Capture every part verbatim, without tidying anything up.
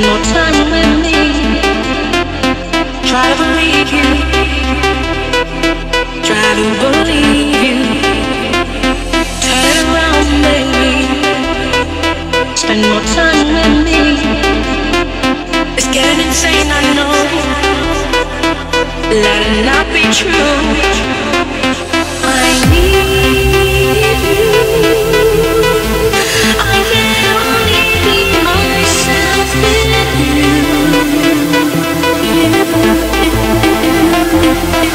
spend more time with me. Try to believe you, try to believe you. Turn around, baby, spend more time with me. It's getting insane, I know. Let it not be true. I need you, I never leave myself with you. I need you, I never leave myself with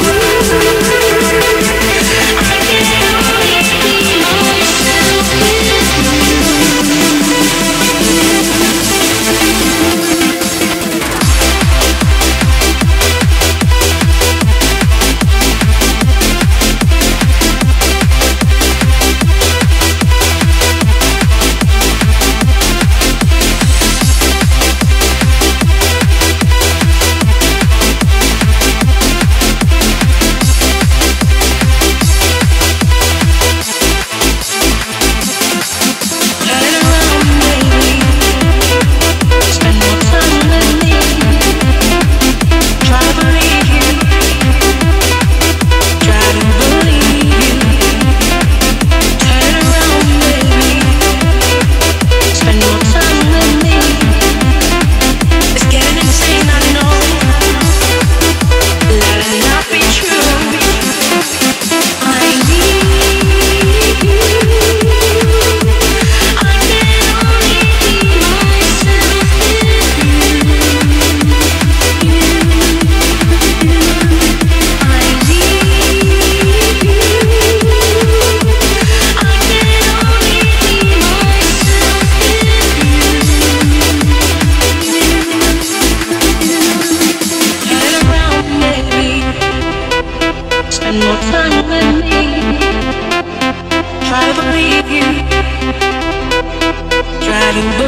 you. Try to believe you, try to believe you.